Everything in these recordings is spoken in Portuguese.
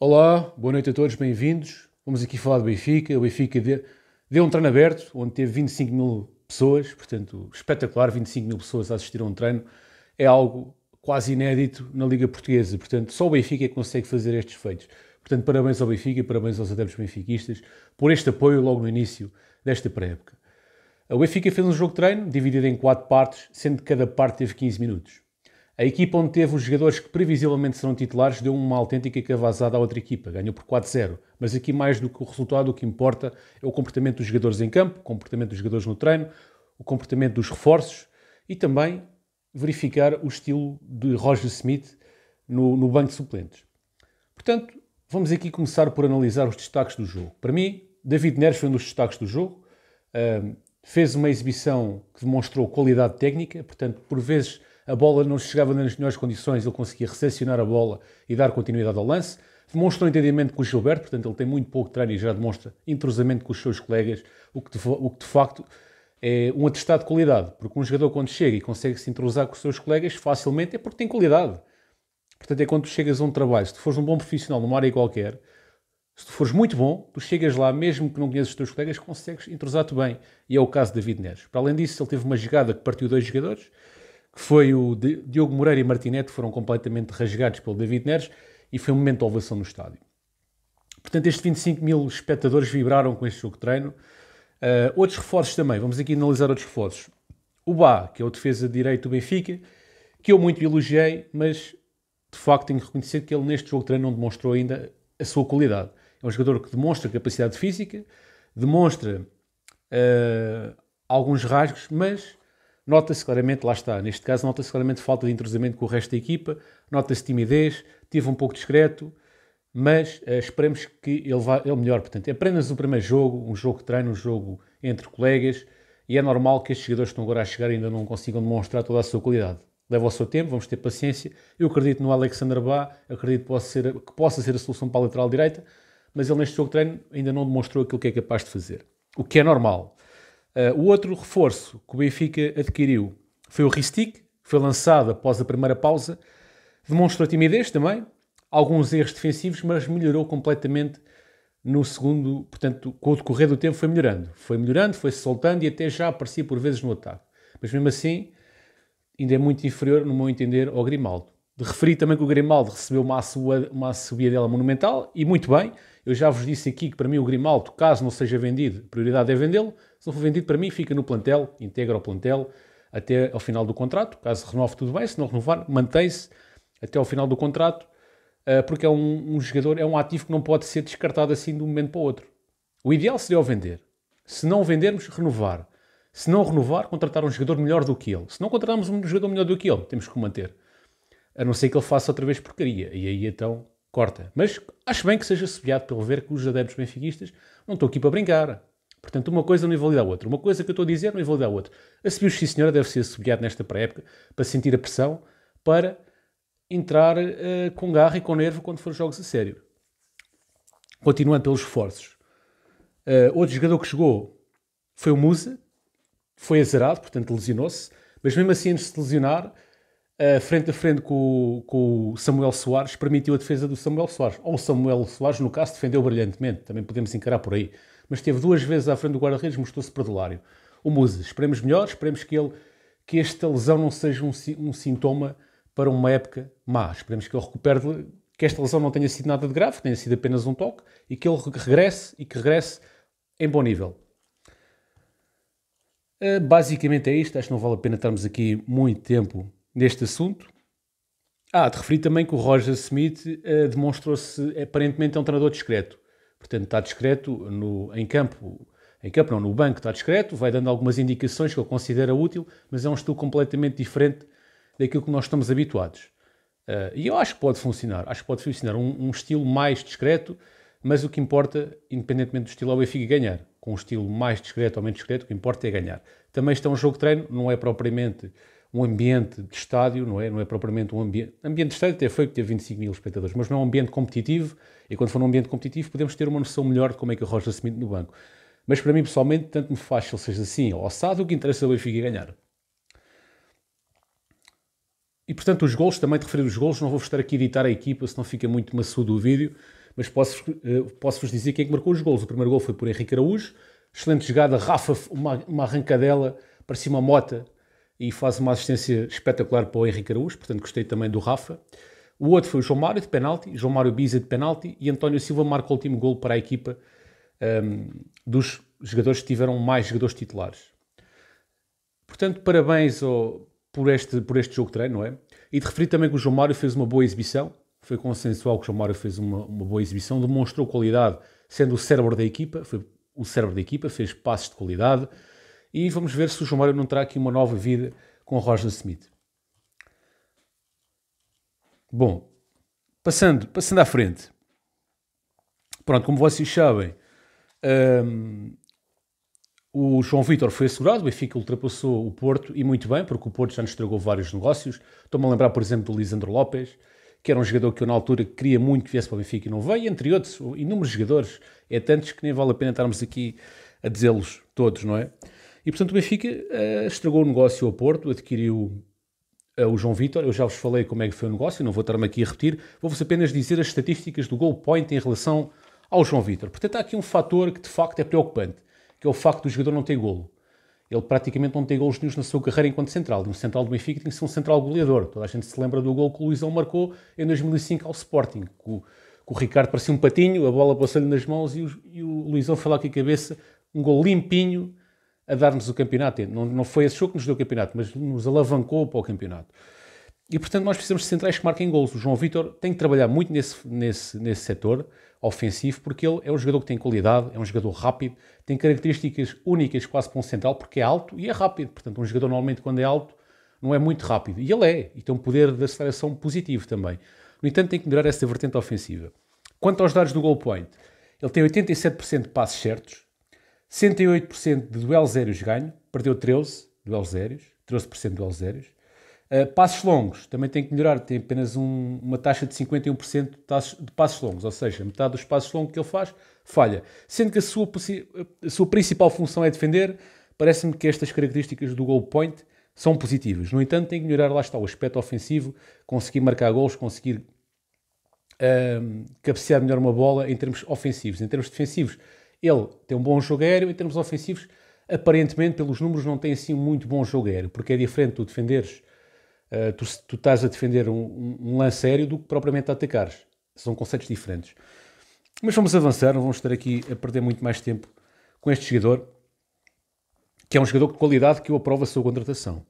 Olá, boa noite a todos, bem-vindos. Vamos aqui falar do Benfica. O Benfica deu um treino aberto, onde teve 25 mil pessoas, portanto, espetacular, 25 mil pessoas a assistir a um treino. É algo quase inédito na Liga Portuguesa, portanto, só o Benfica consegue fazer estes feitos. Portanto, parabéns ao Benfica, parabéns aos adeptos benfiquistas por este apoio logo no início desta pré-época. O Benfica fez um jogo de treino, dividido em 4 partes, sendo que cada parte teve 15 minutos. A equipa onde teve os jogadores que previsivelmente serão titulares deu uma autêntica cavazada à outra equipa, ganhou por 4-0. Mas aqui mais do que o resultado, o que importa é o comportamento dos jogadores em campo, o comportamento dos jogadores no treino, o comportamento dos reforços e também verificar o estilo de Roger Smith no banco de suplentes. Portanto, vamos aqui começar por analisar os destaques do jogo. Para mim, David Neres foi um dos destaques do jogo. Fez uma exibição que demonstrou qualidade técnica, portanto, por vezes a bola não chegava nas melhores condições, ele conseguia recepcionar a bola e dar continuidade ao lance. Demonstrou entendimento com o Gilberto, portanto ele tem muito pouco treino e já demonstra entrosamento com os seus colegas, o que de facto é um atestado de qualidade, porque um jogador quando chega e consegue se entrosar com os seus colegas facilmente é porque tem qualidade. Portanto é quando tu chegas a um trabalho, se tu fores um bom profissional numa área qualquer, se tu fores muito bom, tu chegas lá, mesmo que não conheças os teus colegas, consegues entrosar-te bem. E é o caso de David Neres. Para além disso, ele teve uma jogada que partiu 2 jogadores, que foi o Diogo Moreira e Martinete, foram completamente rasgados pelo David Neres e foi um momento de ovação no estádio. Portanto, estes 25 mil espectadores vibraram com este jogo de treino. Outros reforços também, vamos aqui analisar outros reforços. O Bá, que é o defesa de direito do Benfica, que eu muito elogiei, mas de facto tenho que reconhecer que ele neste jogo de treino não demonstrou ainda a sua qualidade. É um jogador que demonstra capacidade física, demonstra alguns rasgos, mas nota-se claramente, lá está, neste caso nota-se claramente falta de entrosamento com o resto da equipa, nota-se timidez, teve um pouco discreto, mas esperemos que ele melhore. Portanto, é apenas o primeiro jogo, um jogo de treino, um jogo entre colegas, e é normal que estes jogadores que estão agora a chegar ainda não consigam demonstrar toda a sua qualidade. Leva o seu tempo, vamos ter paciência. Eu acredito no Alexander Bá, acredito que possa ser a solução para a lateral direita, mas ele neste jogo de treino ainda não demonstrou aquilo que é capaz de fazer, o que é normal. O outro reforço que o Benfica adquiriu foi o Ristic, que foi lançado após a primeira pausa. Demonstrou timidez também, alguns erros defensivos, mas melhorou completamente no segundo. Portanto, com o decorrer do tempo foi melhorando, foi-se soltando e até já aparecia por vezes no ataque. Mas mesmo assim, ainda é muito inferior, no meu entender, ao Grimaldo. De referir também que o Grimaldo recebeu uma subida dela monumental, e muito bem. Eu já vos disse aqui que para mim o Grimaldo, caso não seja vendido, a prioridade é vendê-lo. Se não for vendido, para mim fica no plantel, integra o plantel até ao final do contrato. Caso renove, tudo bem. Se não renovar, mantém-se até ao final do contrato, porque é um jogador, é um ativo que não pode ser descartado assim de um momento para o outro. O ideal seria o vender. Se não vendermos, renovar. Se não renovar, contratar um jogador melhor do que ele. Se não contratarmos um jogador melhor do que ele, temos que o manter. A não ser que ele faça outra vez porcaria. E aí então corta. Mas acho bem que seja assobiado pelo ver que os adeptos benfiquistas não estão aqui para brincar. Portanto, uma coisa não invalida a outra. Uma coisa que eu estou a dizer não invalida a outra. Assobios, sim senhora, deve ser assobiado nesta pré-época para sentir a pressão, para entrar com garra e com nervo quando for jogos a sério. Continuando pelos reforços. Outro jogador que chegou foi o Musa. Foi azarado, portanto lesionou-se. Mas mesmo assim, antes de se lesionar, frente a frente com o Samuel Soares, permitiu a defesa do Samuel Soares. Ou o Samuel Soares, no caso, defendeu brilhantemente. Também podemos encarar por aí. Mas esteve 2 vezes à frente do guarda-redes, mostrou-se perdulário. O Musa, esperemos melhor, esperemos que esta lesão não seja um sintoma para uma época má. Esperemos que ele recupere, que esta lesão não tenha sido nada de grave, tenha sido apenas um toque, e que ele regresse, e que regresse em bom nível. Basicamente é isto, acho que não vale a pena estarmos aqui muito tempo neste assunto. De referir também que o Roger Smith demonstrou-se, aparentemente, é um treinador discreto. Portanto, está discreto em campo, não, no banco está discreto, vai dando algumas indicações que ele considera útil, mas é um estilo completamente diferente daquilo que nós estamos habituados. E eu acho que pode funcionar um estilo mais discreto, mas o que importa, independentemente do estilo, é o Benfica ganhar. Com um estilo mais discreto ou menos discreto, o que importa é ganhar. Também está um jogo de treino, não é propriamente um ambiente de estádio, não é propriamente um ambiente... Ambiente de estádio até foi que teve 25 mil espectadores, mas não é um ambiente competitivo, e quando for um ambiente competitivo podemos ter uma noção melhor de como é que o Roger Smith no banco. Mas para mim, pessoalmente, tanto me faz se ele seja assim ou assado, o que interessa é o Benfica ganhar. E, portanto, os golos, também de referir os golos, não vou estar aqui a editar a equipa, senão fica muito maçudo o vídeo, mas posso-vos dizer quem é que marcou os golos. O primeiro gol foi por Henrique Araújo, excelente jogada, Rafa, uma arrancadela para cima a Mota e faz uma assistência espetacular para o Henrique Araújo, portanto gostei também do Rafa. O outro foi o João Mário de penalti, João Mário Biza de penalti, e António Silva marca o último gol para a equipa dos jogadores que tiveram mais jogadores titulares. Portanto, parabéns por este jogo de treino, não é? E de referir também que o João Mário fez uma boa exibição, foi consensual que o João Mário fez uma boa exibição, demonstrou qualidade, sendo o cérebro da equipa, foi o cérebro da equipa, fez passes de qualidade, e vamos ver se o João Mário não terá aqui uma nova vida com o Roger Smith. Bom, passando à frente, pronto, como vocês sabem, o João Vitor foi assegurado, o Benfica ultrapassou o Porto, e muito bem, porque o Porto já nos estragou vários negócios. Estou-me a lembrar, por exemplo, do Lisandro Lopes, que era um jogador que eu na altura queria muito que viesse para o Benfica e não veio, entre outros, inúmeros jogadores, é tantos que nem vale a pena estarmos aqui a dizê-los todos, não é? E portanto o Benfica estragou o negócio ao Porto, adquiriu o João Vitor. Eu já vos falei como é que foi o negócio, não vou estar-me aqui a repetir, vou-vos apenas dizer as estatísticas do goal point em relação ao João Vitor. Portanto, há aqui um fator que de facto é preocupante, que é o facto do jogador não ter golo. Ele praticamente não tem golos nenhum na sua carreira enquanto central. E um central do Benfica tem que ser um central goleador. Toda a gente se lembra do golo que o Luizão marcou em 2005 ao Sporting, que o Ricardo parecia um patinho, a bola passou-lhe nas mãos e o Luizão foi lá com a cabeça, um golo limpinho, a dar-nos o campeonato. Não foi esse jogo que nos deu o campeonato, mas nos alavancou para o campeonato. E, portanto, nós precisamos de centrais que marquem golos. O João Vitor tem que trabalhar muito nesse setor ofensivo, porque ele é um jogador que tem qualidade, é um jogador rápido, tem características únicas quase para um central, porque é alto e é rápido. Portanto, um jogador normalmente quando é alto não é muito rápido. E ele é, e tem um poder de aceleração positivo também. No entanto, tem que melhorar essa vertente ofensiva. Quanto aos dados do goal point, ele tem 87% de passes certos, 108% de duelos aéreos ganho, perdeu 13 duelos aéreos, 13% de duelos aéreos. Passos longos, também tem que melhorar, tem apenas uma taxa de 51% de passos longos, ou seja, metade dos passos longos que ele faz, falha. Sendo que a sua principal função é defender, parece-me que estas características do goal point são positivas. No entanto, tem que melhorar, lá está, o aspecto ofensivo, conseguir marcar golos, conseguir cabecear melhor uma bola em termos ofensivos. Em termos defensivos, ele tem um bom jogo aéreo, em termos ofensivos, aparentemente, pelos números, não tem assim muito bom jogo aéreo, porque é diferente tu defenderes, tu estás a defender um lance aéreo do que propriamente a atacares. São conceitos diferentes. Mas vamos avançar, não vamos estar aqui a perder muito mais tempo com este jogador, que é um jogador de qualidade, que eu aprovo a sua contratação.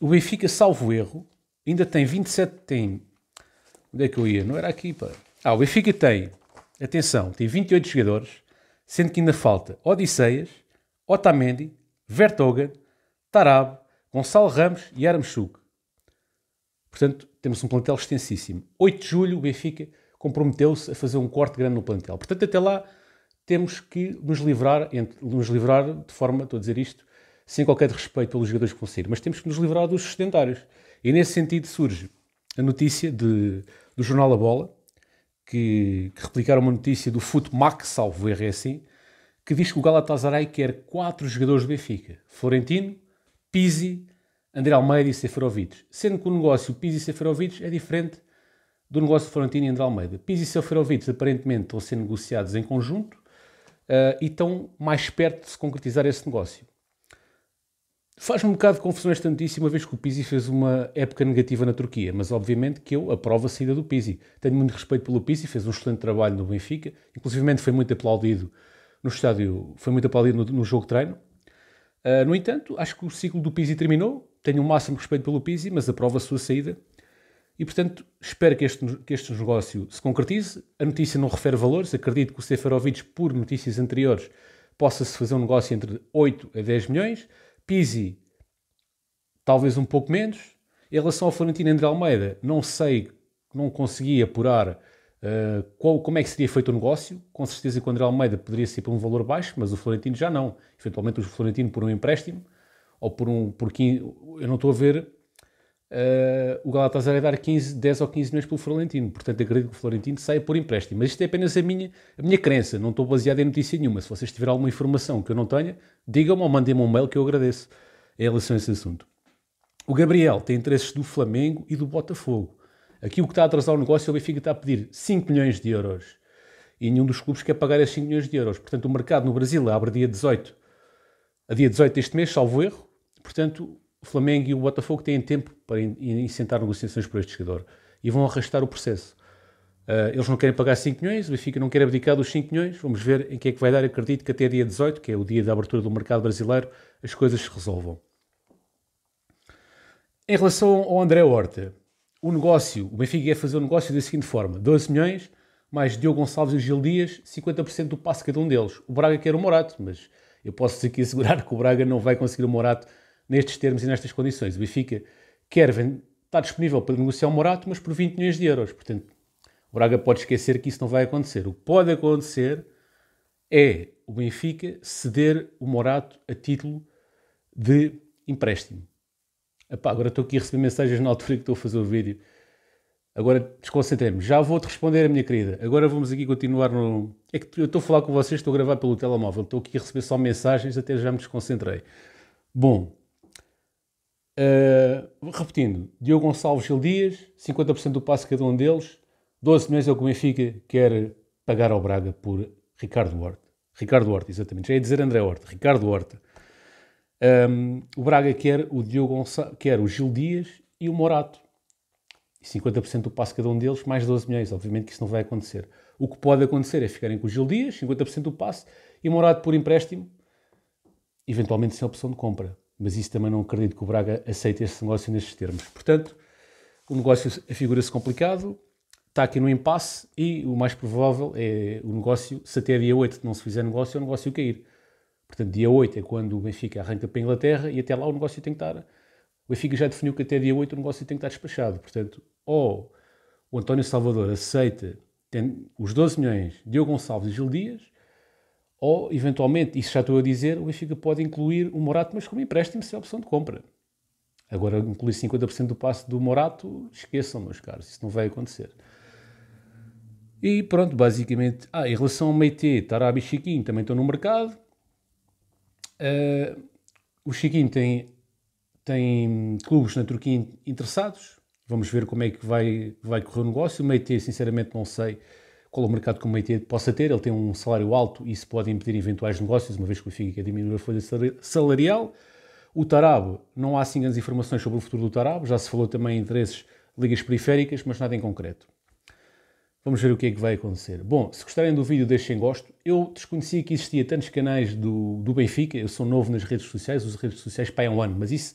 O Benfica, salvo erro, ainda tem 27... Onde é que eu ia? Não era aqui, pá. O Benfica tem, atenção, tem 28 jogadores, sendo que ainda falta Odisseias, Otamendi, Vertonghen, Taarabt, Gonçalo Ramos e Aramchuk. Portanto, temos um plantel extensíssimo. 8 de julho, o Benfica comprometeu-se a fazer um corte grande no plantel. Portanto, até lá, temos que nos livrar de forma, estou a dizer isto, sem qualquer respeito pelos jogadores que vão sair, mas temos que nos livrar dos sedentários. E nesse sentido surge a notícia do jornal A Bola, que replicaram uma notícia do Futmax, salvo erro, é assim, que diz que o Galatasaray quer 4 jogadores do Benfica: Florentino, Pizzi, André Almeida e Seferovic. Sendo que o negócio Pizzi e Seferovic é diferente do negócio Florentino e André Almeida. Pizzi e Seferovic aparentemente estão a ser negociados em conjunto e estão mais perto de se concretizar esse negócio. Faz-me um bocado de confusão esta notícia, uma vez que o Pizzi fez uma época negativa na Turquia, mas obviamente que eu aprovo a saída do Pizzi. Tenho muito respeito pelo Pizzi, fez um excelente trabalho no Benfica, inclusivamente foi muito aplaudido no estádio, foi muito aplaudido no jogo de treino. No entanto, acho que o ciclo do Pizzi terminou, tenho o máximo respeito pelo Pizzi, mas aprovo a sua saída e, portanto, espero que este negócio se concretize. A notícia não refere valores, acredito que o Seferovic, por notícias anteriores, possa-se fazer um negócio entre 8 a 10 milhões, Pizzi, talvez um pouco menos. Em relação ao Florentino e André Almeida, não sei, não consegui apurar como é que seria feito o negócio. Com certeza que o André Almeida poderia ser por um valor baixo, mas o Florentino já não. Eventualmente o Florentino por um empréstimo, ou por 15, eu não estou a ver o Galatasaray dar 10 ou 15 milhões pelo Florentino. Portanto, acredito que o Florentino saia por empréstimo. Mas isto é apenas a minha crença, não estou baseado em notícia nenhuma. Se vocês tiverem alguma informação que eu não tenha, digam-me ou mandem-me um mail que eu agradeço em relação a esse assunto. O Gabriel tem interesses do Flamengo e do Botafogo. Aqui o que está a atrasar o negócio é o Benfica está a pedir 5 milhões de euros. E nenhum dos clubes quer pagar esses 5 milhões de euros. Portanto, o mercado no Brasil abre a dia 18 deste mês, salvo erro. Portanto, o Flamengo e o Botafogo têm tempo para iniciar negociações por este jogador. E vão arrastar o processo. Eles não querem pagar 5 milhões, o Benfica não quer abdicar dos 5 milhões. Vamos ver em que é que vai dar. Acredito que até dia 18, que é o dia da abertura do mercado brasileiro, as coisas se resolvam. Em relação ao André Horta, o negócio, o Benfica ia fazer o negócio da seguinte forma: 12 milhões, mais Diogo Gonçalves e Gil Dias, 50% do passe cada um deles. O Braga quer o Morato, mas eu posso aqui assegurar que o Braga não vai conseguir o Morato nestes termos e nestas condições. O Benfica quer, está disponível para negociar o Morato, mas por 20 milhões de euros. Portanto, o Braga pode esquecer que isso não vai acontecer. O que pode acontecer é o Benfica ceder o Morato a título de empréstimo. Epá, agora estou aqui a receber mensagens na altura que estou a fazer o vídeo. Agora desconcentrei-me. Já vou-te responder, minha querida. Agora vamos aqui continuar no... É que eu estou a falar com vocês, estou a gravar pelo telemóvel. Estou aqui a receber só mensagens, até já me desconcentrei. Bom, repetindo. Diogo Gonçalves, Gil Dias, 50% do passe cada um deles. 12 milhões é o que o Benfica quer pagar ao Braga por Ricardo Horta. Ricardo Horta, exatamente. Já ia dizer André Horta. Ricardo Horta. O Braga quer o Diogo Gonçalves, quer o Gil Dias e o Morato. E 50% do passe cada um deles, mais 12 milhões. Obviamente que isso não vai acontecer. O que pode acontecer é ficarem com o Gil Dias, 50% do passe, e o Morato por empréstimo, eventualmente sem opção de compra. Mas isso também não acredito que o Braga aceite este negócio nestes termos. Portanto, o negócio figura-se complicado, está aqui no impasse, e o mais provável é o negócio, se até dia 8 não se fizer negócio, é o negócio cair. Portanto, dia 8 é quando o Benfica arranca para a Inglaterra e até lá o negócio tem que estar... O Benfica já definiu que até dia 8 o negócio tem que estar despachado. Portanto, ou o António Salvador aceita os 12 milhões de Diogo Gonçalves e Gil Dias, ou, eventualmente, isso já estou a dizer, o Benfica pode incluir o Morato, mas como empréstimo, sem opção de compra. Agora, incluir 50% do passe do Morato, esqueçam, meus caros, isso não vai acontecer. E pronto, basicamente... Ah, em relação ao Meite, Taarabt e Chiquinho também estão no mercado. O Chiquinho tem clubes na Turquia interessados. Vamos ver como é que vai correr o negócio. O Meite, sinceramente, não sei qual é o mercado que o Meite possa ter. Ele tem um salário alto e isso pode impedir eventuais negócios, uma vez que o Benfica quer diminuir a folha salarial. O Taarabt, não há assim grandes informações sobre o futuro do Taarabt. Já se falou também em interesses, ligas periféricas, mas nada em concreto. Vamos ver o que é que vai acontecer. Bom, se gostarem do vídeo, deixem gosto. Eu desconhecia que existia tantos canais do Benfica. Eu sou novo nas redes sociais, uso redes sociais para um ano, mas isso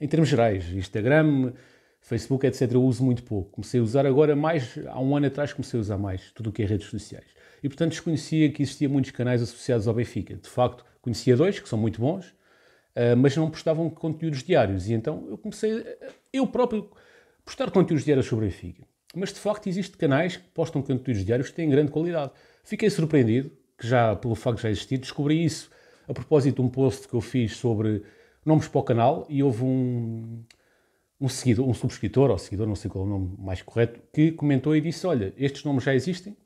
em termos gerais, Instagram, Facebook, etc. Eu uso muito pouco. Comecei a usar agora mais, há um ano atrás comecei a usar mais tudo o que é redes sociais. E portanto desconhecia que existia muitos canais associados ao Benfica. De facto, conhecia dois que são muito bons, mas não postavam conteúdos diários. E então eu comecei, eu próprio, a postar conteúdos diários sobre o Benfica. Mas, de facto, existem canais que postam conteúdos diários que têm grande qualidade. Fiquei surpreendido, que já pelo facto de já existir, descobri isso a propósito de um post que eu fiz sobre nomes para o canal, e houve um seguidor, um subscritor, ou seguidor, não sei qual é o nome mais correto, que comentou e disse, olha, estes nomes já existem,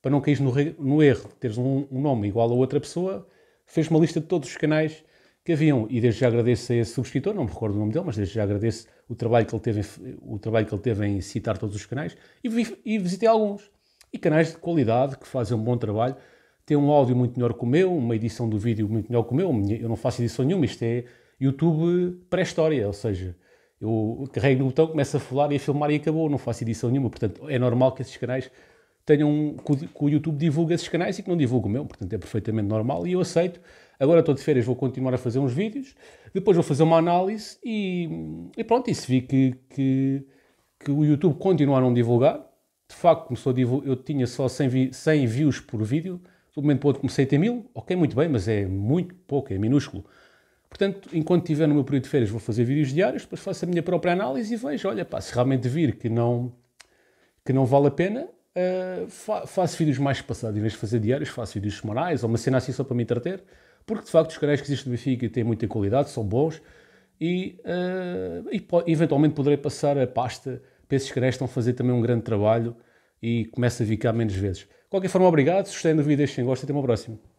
para não cair no erro de teres um nome igual a outra pessoa, fez uma lista de todos os canais que haviam, e desde já agradeço a esse subscritor, não me recordo o nome dele, mas desde já agradeço o trabalho que ele teve em citar todos os canais, e visitei alguns. E canais de qualidade, que fazem um bom trabalho, têm um áudio muito melhor que o meu, uma edição do vídeo muito melhor que o meu, eu não faço edição nenhuma, isto é YouTube pré-história, ou seja, eu carrego no botão, começo a falar e a filmar e acabou, não faço edição nenhuma, portanto é normal que esses canais que o YouTube divulga esses canais e que não divulga o meu, portanto é perfeitamente normal e eu aceito. Agora estou de férias, vou continuar a fazer uns vídeos, depois vou fazer uma análise e pronto, e se vi que o YouTube continua a não divulgar, de facto começou a divulgar, eu tinha só 100 views por vídeo, do momento para o outro comecei a ter 1000, ok, muito bem, mas é muito pouco, é minúsculo. Portanto, enquanto estiver no meu período de férias vou fazer vídeos diários, depois faço a minha própria análise e vejo, olha pá, se realmente vir que não vale a pena, faço vídeos mais passados, em vez de fazer diários, faço vídeos semanais, ou uma cena assim só para me entreter, porque de facto os canais que existem no Benfica têm muita qualidade, são bons, e eventualmente poderei passar a pasta para esses canais que estão a fazer também um grande trabalho e começo a vir cá menos vezes. De qualquer forma, obrigado, se gostarem do vídeo deixem gosto e até uma próxima.